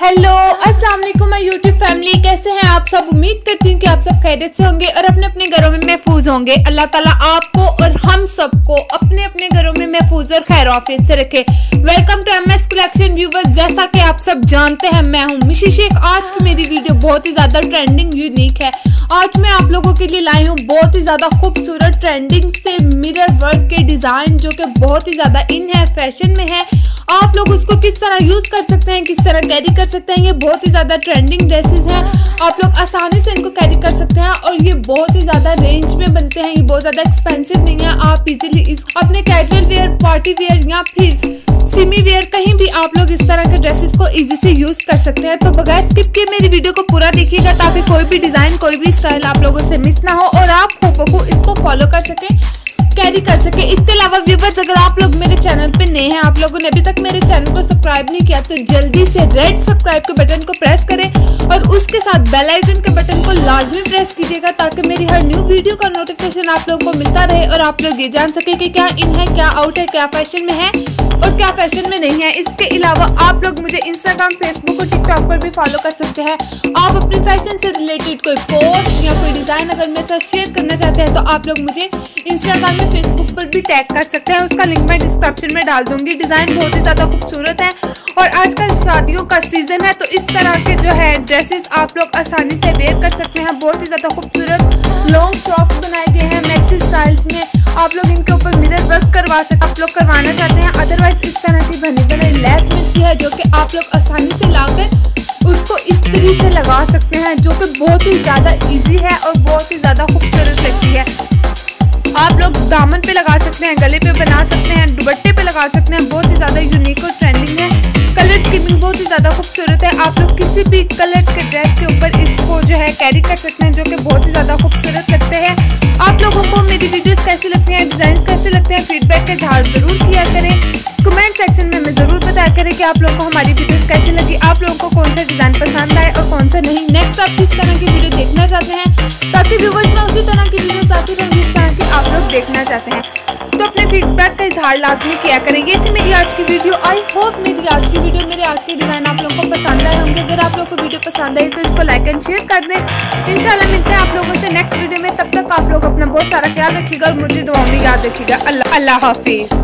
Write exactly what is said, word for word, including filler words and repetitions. Hello अस्सलाम वालेकुम my YouTube family, कैसे हैं आप सब। उम्मीद करती हूँ कि आप सब खैरियत से होंगे और अपने अपने घरों में महफूज होंगे। अल्लाह ताला आपको और हम सबको अपने अपने घरों में महफूज और खैर आफियत से रखे। Welcome to M S collection viewers. जैसा कि आप सब जानते हैं, मैं हूँ मिशी शेख। आज की मेरी वीडियो बहुत ही ज़्यादा ट्रेंडिंग यूनिक है। आज मैं आप लोगों के लिए लाई हूँ बहुत ही ज़्यादा खूबसूरत ट्रेंडिंग से मिरर वर्क के डिज़ाइन, जो कि बहुत ही ज़्यादा इन है, फैशन में है। आप लोग उसको किस तरह यूज़ कर सकते हैं, किस तरह कैरी कर सकते हैं। ये बहुत ही ज़्यादा ट्रेंडिंग ड्रेसेस हैं, आप लोग आसानी से इनको कैरी कर सकते हैं और ये बहुत ही ज़्यादा रेंज में बनते हैं। ये बहुत ज़्यादा एक्सपेंसिव नहीं है। आप इजीली इसको अपने कैजुअल वेयर, पार्टी वेयर या फिर सिमी वेयर, कहीं भी आप लोग इस तरह के ड्रेसेस को इजी से यूज़ कर सकते हैं। तो बगैर स्किप किए मेरी वीडियो को पूरा देखिएगा ताकि कोई भी डिज़ाइन, कोई भी स्टाइल आप लोगों से मिस ना हो और आप खूबखूब इसको फॉलो कर सकें, कैरी कर सके। इसके अलावा व्यूवर्स, अगर आप लोग मेरे चैनल पे नए हैं, आप लोगों ने अभी तक मेरे चैनल को सब्सक्राइब नहीं किया तो जल्दी से रेड सब्सक्राइब के बटन को प्रेस करें और उसके साथ बेल आइकन के बटन को लाजमी प्रेस कीजिएगा ताकि मेरी हर न्यू वीडियो का नोटिफिकेशन आप लोगों को मिलता रहे और आप लोग ये जान सके कि क्या इन है, क्या आउट है, क्या फैशन में है और क्या फैशन में नहीं है। इसके अलावा आप लोग मुझे इंस्टाग्राम, फेसबुक और टिकटॉक पर भी फॉलो कर सकते हैं। आप अपने फैशन से रिलेटेड कोई पोस्ट या कोई डिज़ाइन अगर मेरे साथ शेयर करना चाहते हैं तो आप लोग मुझे इंस्टाग्राम में, फेसबुक पर भी टैग कर सकते हैं। उसका लिंक मैं डिस्क्रिप्शन में डाल दूँगी। डिज़ाइन बहुत ही ज़्यादा खूबसूरत है और आजकल शादियों का सीज़न है, तो इस तरह के जो है ड्रेसेस आप लोग आसानी से वेयर कर सकते हैं। बहुत ही ज़्यादा खूबसूरत लॉन्ग फ्रॉक्स बनाए गए हैं मैक्सी स्टाइल्स में। आप लोग इनके ऊपर मिरर वर्क करवा सकते, आप लोग करवाना चाहते हैं। अदरवाइज इस तरह की बनी बनाई लेस मिलती है जो कि आप लोग आसानी से लाकर उसको इस तरीके से लगा सकते हैं, जो कि बहुत ही ज़्यादा इजी है और बहुत ही ज़्यादा खूबसूरत लगती है। आप लोग दामन पे लगा सकते हैं, गले पे बना सकते हैं, दुपट्टे पे लगा सकते हैं। बहुत ही ज़्यादा यूनिक और ट्रेंडिंग है। कलर स्कीमिंग बहुत ही ज़्यादा खूबसूरत है। आप लोग किसी भी कलर्स के ड्रेस के ऊपर इसको जो है कैरी कर सकते हैं, जो कि बहुत ही ज़्यादा खूबसूरत लगते हैं। आप लोगों को मेरी वीडियोस कैसी लगती हैं, डिज़ाइन कैसे लगते हैं, फीडबैक के झाड़ ज़रूर किया करें। कमेंट सेक्शन में हमें ज़रूर बताया करें कि आप लोगों को हमारी वीडियोस कैसी लगी, आप लोगों को कौन सा डिज़ाइन पसंद आए और कौन सा नहीं। नेक्स्ट आप किस तरह की वीडियो देखना चाहते हैं, ताकि व्यूवर्स में उसी तरह की वीडियो आती रहेंगी जिस तरह की आप लोग देखना चाहते हैं। तो अपने फीडबैक का इजहार लाजमी किया करें। ये थी मेरी आज की वीडियो। आई होप मेरी आज की वीडियो, मेरे आज के डिज़ाइन आप लोगों को पसंद आए होंगे। अगर आप लोगों को वीडियो पसंद आई तो इसको लाइक एंड शेयर कर दें। इंशाल्लाह मिलते हैं आप लोगों से नेक्स्ट वीडियो में। तब तक आप लोग अपना बहुत सारा ख्याल रखिएगा और मुझे दुआओं में याद रखिएगा। अल्लाह अल्लाह हाफिज़।